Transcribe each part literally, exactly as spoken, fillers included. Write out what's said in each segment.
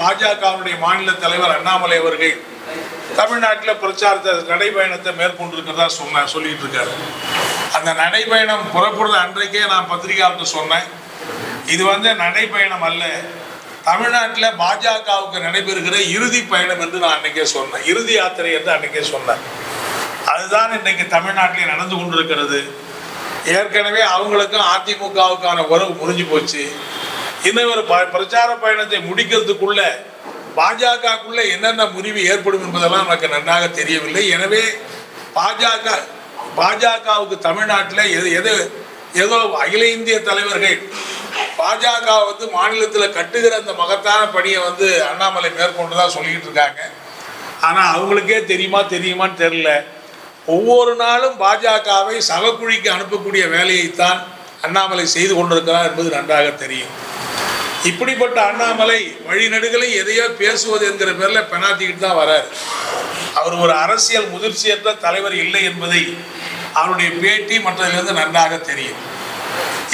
பாஜகவுடைய மாநில தலைவர் அண்ணாமலை அவர்கள் தமிழ்நாட்டில் பிரச்சாரத்தை நடைபயணத்தை மேற்கொண்டிருக்கிறதா சொன்ன சொல்லிட்டு இருக்காரு. அந்த நடைபயணம் புறப்படுற அன்றைக்கே நான் பத்திரிகையாளர்கிட்ட சொன்னேன், இது வந்து நடைபயணம் அல்ல, தமிழ்நாட்டில் பாஜகவுக்கு நடைபெறுகிற இறுதி பயணம் என்று நான் அன்றைக்கே சொன்னேன், இறுதி யாத்திரை என்று அன்றைக்கே சொன்னேன். அதுதான் இன்றைக்கு தமிழ்நாட்டிலே நடந்து கொண்டிருக்கிறது. ஏற்கனவே அவங்களுக்கும் அதிமுகவுக்கான உறவு முறிஞ்சு போச்சு. இன்னும் ஒரு பிரச்சார பயணத்தை முடிக்கிறதுக்குள்ள பாஜகக்குள்ள என்னென்ன முறிவு ஏற்படும் என்பதெல்லாம் எனக்கு நன்றாக தெரியவில்லை. எனவே பாஜக பாஜகவுக்கு தமிழ்நாட்டில் எது எது ஏதோ அகில இந்திய தலைவர்கள் பாஜக வந்து மாநிலத்தில் கட்டுகிற அந்த மகத்தான பணியை வந்து அண்ணாமலை மேற்கொண்டுதான் சொல்லிக்கிட்டு இருக்காங்க. ஆனால் அவங்களுக்கே தெரியுமா தெரியுமான்னு தெரியல. ஒவ்வொரு நாளும் பாஜகவை சகக்குழிக்கு அனுப்பக்கூடிய வேலையைத்தான் அண்ணாமலை செய்து கொண்டிருக்கிறார் என்பது நன்றாக தெரியும். இப்படிப்பட்ட அண்ணாமலை வழிநடுகளை எதையோ பேசுவது என்கிற பேரில் பெனாத்திக்கிட்டு தான் வரார். அவர் ஒரு அரசியல் முதிர்ச்சியற்ற தலைவர் இல்லை என்பதை அவருடைய பேட்டி மற்றதிலிருந்து நன்றாக தெரியும்.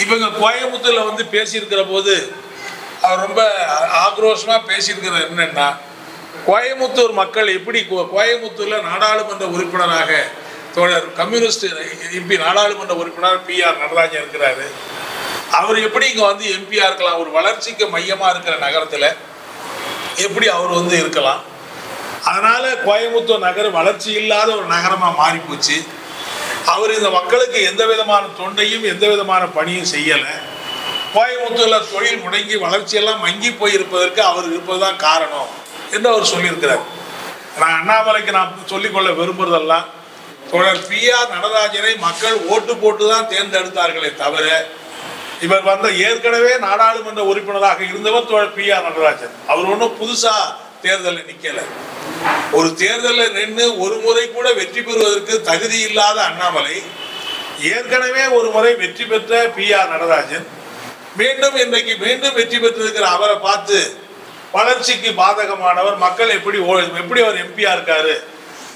இப்போ இங்கே கோயம்புத்தூரில் வந்து பேசியிருக்கிற போது அவர் ரொம்ப ஆக்ரோஷமாக பேசியிருக்கிறது என்னென்னா, கோயம்புத்தூர் மக்கள் எப்படி கோயம்புத்தூரில் நாடாளுமன்ற உறுப்பினராக தோழர் கம்யூனிஸ்ட் எம்பி நாடாளுமன்ற உறுப்பினர் பி ஆர் நடராஜன் இருக்கிறாரு, அவர் எப்படி இங்கே வந்து எம்பியாக இருக்கலாம், ஒரு வளர்ச்சிக்கு மையமாக இருக்கிற நகரத்தில் எப்படி அவர் வந்து இருக்கலாம். அதனால் கோயம்புத்தூர் நகரம் வளர்ச்சி இல்லாத ஒரு நகரமாக மாறிப்போச்சு. அவர் இந்த மக்களுக்கு எந்த விதமான தொண்டையும் எந்த விதமான பணியும் செய்யலை. கோயம்புத்தூரில் தொழில் முடங்கி வளர்ச்சியெல்லாம் மங்கி போயிருப்பதற்கு அவர் இருப்பது தான் காரணம் என்று அவர் சொல்லியிருக்கிறார். நான் அண்ணாமலைக்கு நான் சொல்லிக்கொள்ள விரும்புகிறதெல்லாம், தொடர் பி ஆர் நடராஜனை மக்கள் ஓட்டு போட்டு தான் தேர்ந்தெடுத்தார்களே தவிர, இவர் வந்த ஏற்கனவே நாடாளுமன்ற உறுப்பினராக இருந்தவர் தொடர் பி ஆர் நடராஜன், அவர் ஒன்றும் புதுசாக தேர்தலில் நிற்கலை. ஒரு தேர்தலில் நின்று ஒரு முறை கூட வெற்றி பெறுவதற்கு தகுதி இல்லாத அண்ணாமலை, ஏற்கனவே ஒரு முறை வெற்றி பெற்ற பி ஆர் நடராஜன் மீண்டும் இன்றைக்கு மீண்டும் வெற்றி பெற்றிருக்கிற அவரை பார்த்து வளர்ச்சிக்கு பாதகமானவர், மக்கள் எப்படி எப்படி அவர் எம்பியாக இருக்காரு,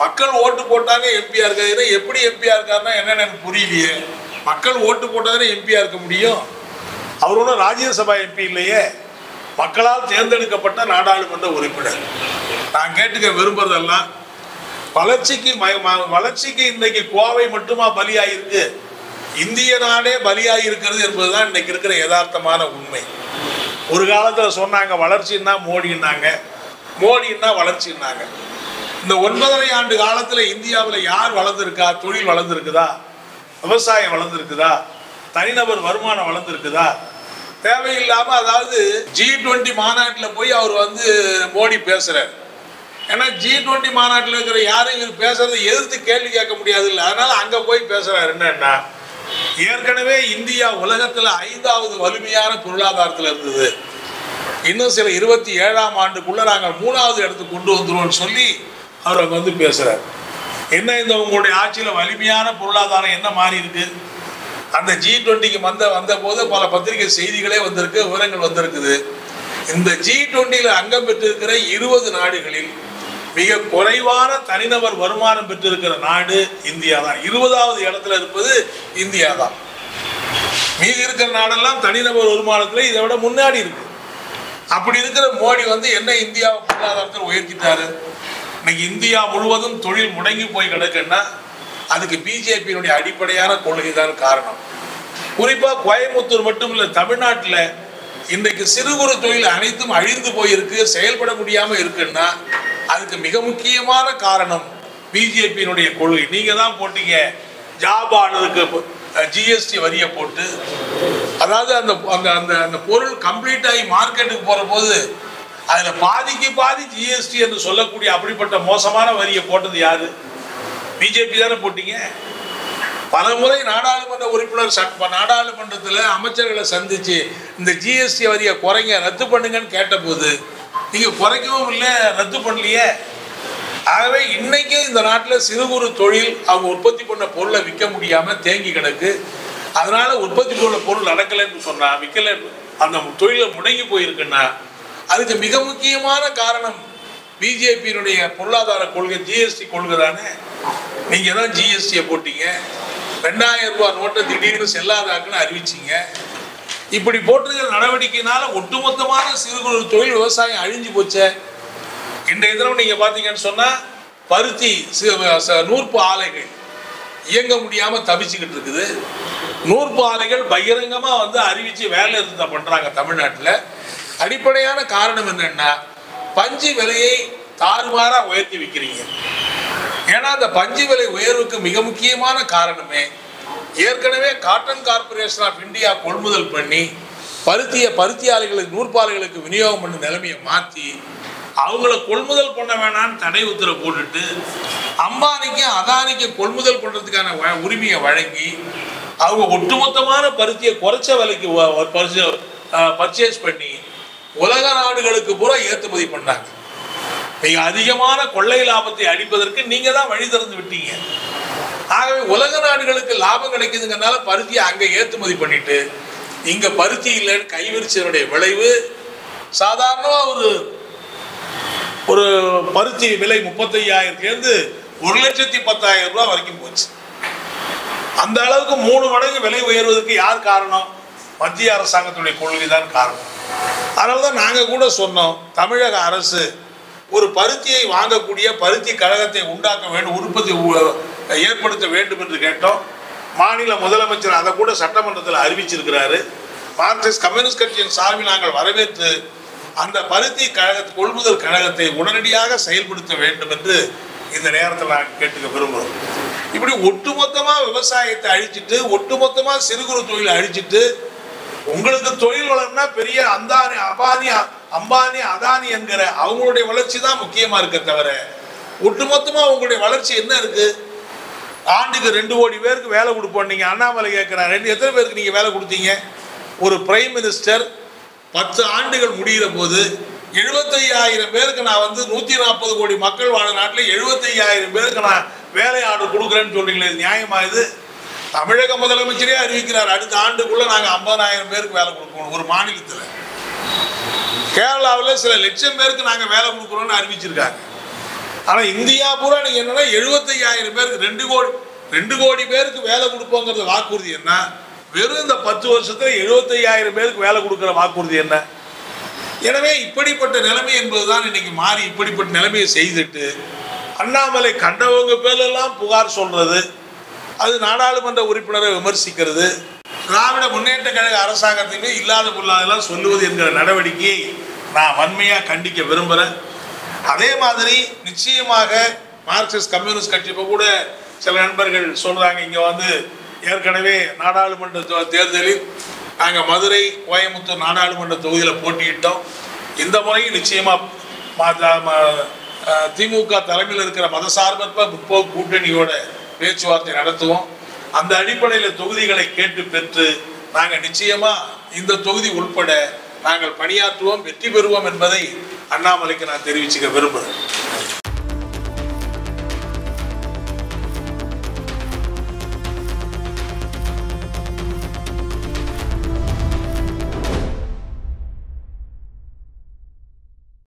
மக்கள் ஓட்டு போட்டாங்க எம்பியாக இருக்காது, ஏன்னா எப்படி எம்பியாக இருக்காருன்னா என்னென்னு எனக்கு புரியலையே, மக்கள் ஓட்டு போட்டாதானே எம்பியாக இருக்க முடியும், அவர் ஒன்றும் ராஜ்யசபா எம்பி இல்லையே, மக்களால் தேர்ந்தெடுக்கப்பட்ட நாடாளுமன்ற உறுப்பினர். நான் கேட்டுக்க விரும்புறதெல்லாம், வளர்ச்சிக்கு வளர்ச்சிக்கு இன்றைக்கு கோவை மட்டுமா பலியாயிருக்கு, இந்திய நாடே பலியாயிருக்கிறது என்பதுதான் இன்றைக்கு இருக்கிற யதார்த்தமான உண்மை. ஒரு காலத்தில் சொன்னாங்க வளர்ச்சின்னா மோடின்னாங்க, மோடின்னா வளர்ச்சின்னாங்க. இந்த ஒன்பதரை ஆண்டு காலத்தில் இந்தியாவில் யார் வளர்ந்துருக்கா? தொழில் வளர்ந்துருக்குதா? விவசாயம் வளர்ந்துருக்குதா? தனிநபர் வருமானம் வளர்ந்துருக்குதா? தேவையில்லாமல் அதாவது ஜி டுவெண்ட்டி மாநாட்டில் போய் அவர் வந்து மோடி பேசுகிறார். ஏன்னா ஜி டுவெண்ட்டி மாநாட்டில் இருக்கிற யாரும் இவர் பேசுறதை எதிர்த்து கேள்வி கேட்க முடியாது இல்லை, அதனால் அங்கே போய் பேசுகிறார். என்னன்னா, ஏற்கனவே இந்தியா உலகத்தில் ஐந்தாவது வலிமையான பொருளாதாரத்தில் இருந்தது, இன்னும் சில இருபத்தி ஏழாம் ஆண்டுக்குள்ளே நாங்கள் மூணாவது இடத்துக்கு கொண்டு வந்துடுவோம்னு சொல்லி அவர் அங்கே வந்து பேசுகிறார். என்ன இந்த உங்களுடைய ஆட்சியில் வலிமையான பொருளாதாரம் என்ன மாறி இருக்கு? அந்த ஜி டுவெண்ட்டிக்கு வந்த வந்த போது பல பத்திரிகை செய்திகளே வந்திருக்கு, விவரங்கள் வந்திருக்குது. இந்த ஜி டுவெண்ட்டியில் அங்கம் பெற்றிருக்கிற இருபது நாடுகளில் மிக குறைவான தனிநபர் வருமானம் பெற்றிருக்கிற நாடு இந்தியா தான். இருபதாவது இடத்துல இருப்பது இந்தியா தான். மீதி இருக்கிற நாடெல்லாம் தனிநபர் வருமானத்தில் இதை விட முன்னாடி இருக்கு. அப்படி இருக்கிற மோடி வந்து என்ன இந்தியாவை பொருளாதாரத்தில் உயர்த்திட்டாரு? இன்னைக்கு இந்தியா முழுவதும் தொழில் முடங்கி போய் கிடக்குன்னா அதுக்கு பிஜேபியினுடைய அடிப்படையான கொள்கை தான் காரணம். குறிப்பாக கோயம்புத்தூர் மட்டும் இல்லை, தமிழ்நாட்டில் இன்றைக்கு சிறு குறு தொழில் அனைத்தும் அழிந்து போயிருக்கு, செயல்பட முடியாமல் இருக்குன்னா அதுக்கு மிக முக்கியமான காரணம் பிஜேபியினுடைய கொள்கை. நீங்கள் தான் போட்டீங்க ஜாப் ஆர்டருக்கு ஜிஎஸ்டி வரியை போட்டு, அதாவது அந்த அந்த அந்த பொருள் கம்ப்ளீட் ஆகி மார்க்கெட்டுக்கு போகிற போது அதில் பாதிக்கு பாதி ஜிஎஸ்டி என்று சொல்லக்கூடிய அப்படிப்பட்ட மோசமான வரியை போட்டது யாரு? பிஜேபி தானே போட்டீங்க. பல முறை நாடாளுமன்ற உறுப்பினர் சட்ட நாடாளுமன்றத்தில் அமைச்சர்களை சந்தித்து இந்த ஜிஎஸ்டி வரியை குறைங்க ரத்து பண்ணுங்கன்னு கேட்டபோது நீங்கள் குறைக்கவும் இல்லை, ரத்து பண்ணலையே. ஆகவே இன்றைக்கே இந்த நாட்டில் சிறு குறு தொழில் அவங்க உற்பத்தி பண்ண பொருளை விற்க முடியாமல் தேங்கி கிடக்கு. அதனால் உற்பத்தி பண்ண பொருள் நடக்கலைன்னு சொன்னால், விற்கலை, அந்த தொழிலை முடங்கி போயிருக்குன்னா அதுக்கு மிக முக்கியமான காரணம் பிஜேபியினுடைய பொருளாதார கொள்கை, ஜிஎஸ்டி கொள்கை தானே. நீங்கள் தான் ஜிஎஸ்டியை போட்டீங்க, ரெண்டாயிரம் ரூபா நோட்டை திடீர்னு செல்லாதாக்குன்னு அறிவிச்சிங்க. இப்படி போட்டிருக்கிற நடவடிக்கையினால ஒட்டுமொத்தமான சிறு குறு தொழில் விவசாயம் அழிஞ்சு போச்சு. இன்றைய தினம் நீங்கள் பார்த்தீங்கன்னு சொன்னால் பருத்தி நூற்பு ஆலைகள் இயங்க முடியாமல் தவிச்சுக்கிட்டு இருக்குது. நூற்பு ஆலைகள் பகிரங்கமாக வந்து அறிவித்து வேலை இருந்தா பண்ணுறாங்க தமிழ்நாட்டில். அடிப்படையான காரணம் என்னென்னா பஞ்சு விலையை தாறுமாறாக உயர்த்தி விற்கிறீங்க. ஏன்னா அந்த பஞ்சு விலை உயர்வுக்கு மிக முக்கியமான காரணமே ஏற்கனவே காட்டன் கார்பரேஷன் ஆஃப் இந்தியா கொள்முதல் பண்ணி பருத்திய பருத்தி ஆலைகளுக்கு நூற்பாலைகளுக்கு விநியோகம் பண்ண நிலைமையை மாற்றி அவங்கள கொள்முதல் பண்ண வேணான்னு தடை உத்தரவு போட்டுட்டு அம்பானிக்கும் அதானிக்கும் கொள்முதல் பண்ணுறதுக்கான உரிமையை வழங்கி அவங்க ஒட்டுமொத்தமான பருத்தியை குறைச்ச விலைக்கு பர்ச்சே பர்ச்சேஸ் பண்ணி உலக நாடுகளுக்கு பூரா ஏற்றுமதி பண்ணாங்க. மிக அதிகமான கொள்ளை லாபத்தை அடிப்பதற்கு நீங்கள் தான் வழி திறந்து விட்டீங்க. ஆகவே உலக நாடுகளுக்கு லாபம் கிடைக்குதுங்கிறனால பருத்தியை அங்கே ஏற்றுமதி பண்ணிட்டு இங்கே பருத்தி இல்லைன்னு கைவிரிச்சதனுடைய விளைவு சாதாரணமாக ஒரு ஒரு பருத்தி விலை முப்பத்தையாயிரத்துலேருந்து ஒரு லட்சத்தி பத்தாயிரம் ரூபா வரைக்கும் போச்சு. அந்த அளவுக்கு மூணு மடங்கு விலை உயர்வதற்கு யார் காரணம்? மத்திய அரசாங்கத்துடைய கொள்கை தான் காரணம். அதனால தான் நாங்கள் கூட சொன்னோம், தமிழக அரசு ஒரு பருத்தியை வாங்கக்கூடிய பருத்தி கழகத்தை உண்டாக்க வேண்டும், உற்பத்தி ஏற்படுத்த வேண்டும் என்று கேட்டோம். மாநில முதலமைச்சர் அதை கூட சட்டமன்றத்தில் அறிவிச்சிருக்கிறாரு. மார்க்சிஸ்ட் கம்யூனிஸ்ட் கட்சியின் சார்பில் நாங்கள் வரவேற்று அந்த பருத்தி கழகத்தை கொள்முதல் கழகத்தை உடனடியாக செயல்படுத்த வேண்டும் என்று இந்த நேரத்தில் நாங்கள் கேட்டுக்க விரும்புகிறோம். இப்படி ஒட்டுமொத்தமாக விவசாயத்தை அழிச்சிட்டு ஒட்டுமொத்தமாக சிறு குறு தொழிலை அழிச்சிட்டு உங்களுக்கு தொழில் வளர்னா பெரிய அந்தானி அபானி அம்பானி அதானி என்கிற அவங்களுடைய வளர்ச்சி தான் முக்கியமாக இருக்க தவிர ஒட்டுமொத்தமாக உங்களுடைய வளர்ச்சி என்ன இருக்குது? ஆண்டுக்கு ரெண்டு கோடி பேருக்கு வேலை கொடுப்போம். நீங்கள் அண்ணாமலை கேட்குறாங்க, ரெண்டு எத்தனை பேருக்கு நீங்கள் வேலை கொடுத்தீங்க? ஒரு பிரைம் மினிஸ்டர் பத்து ஆண்டுகள் முடிகிற போது எழுபத்தையாயிரம் பேருக்கு நான் வந்து நூற்றி நாற்பது கோடி மக்கள் வாழ நாட்டில் எழுபத்தையாயிரம் பேருக்கு நான் வேலை ஆர்டர் கொடுக்குறேன்னு சொல்கிறீங்களே, இது நியாயமாக? இது தமிழக முதலமைச்சரே அறிவிக்கிறார், அடுத்த ஆண்டுக்குள்ளே நாங்கள் ஐம்பதாயிரம் பேருக்கு வேலை கொடுக்கணும் ஒரு மாநிலத்தில். கேரளாவில் சில லட்சம் பேருக்கு நாங்கள் வேலை கொடுக்குறோன்னு அறிவிச்சிருக்காங்க. ஆனால் இந்தியா பூரா நீங்கள் என்னென்னா எழுபத்தையாயிரம் பேருக்கு ரெண்டு கோடி ரெண்டு கோடி பேருக்கு வேலை கொடுப்போங்கிறது வாக்குறுதி என்ன? வெறும் இந்த பத்து வருஷத்தில் எழுபத்தையாயிரம் பேருக்கு வேலை கொடுக்குற வாக்குறுதி என்ன? எனவே இப்படிப்பட்ட நிலைமை என்பது தான் இன்றைக்கி மாறி இப்படிப்பட்ட நிலைமையை செய்துட்டு அண்ணாமலை கண்டவங்க பேரெல்லாம் புகார் சொல்கிறது, அது நாடாளுமன்ற உறுப்பினரை விமர்சிக்கிறது, திராவிட முன்னேற்ற கழக அரசாங்கத்தையுமே இல்லாத பொருளாதெல்லாம் சொல்லுவது என்கிற நடவடிக்கையை நான் வன்மையாக கண்டிக்க விரும்புகிறேன். அதே மாதிரி நிச்சயமாக மார்க்சிஸ்ட் கம்யூனிஸ்ட் கட்சி இப்போ கூட சில நண்பர்கள் சொல்கிறாங்க, இங்கே வந்து ஏற்கனவே நாடாளுமன்ற தேர்தலில் நாங்கள் மதுரை கோயம்புத்தூர் நாடாளுமன்ற தொகுதியில் போட்டியிட்டோம், இந்த முறையும் நிச்சயமாக திமுக தலைமையில் இருக்கிற மதசார்பற்ற முற்போக்கு கூட்டணியோட பேச்சுவார்த்தை நடத்துவோம். அந்த அடிப்படையில் தொகுதிகளை கேட்டு பெற்று நாங்கள் நிச்சயமாக இந்த தொகுதி உள்பட நாங்கள் பணியாற்றுவோம், வெற்றி பெறுவோம் என்பதை அண்ணாமலைக்கு நான் தெரிவிச்சுக்க விரும்புகிறேன்.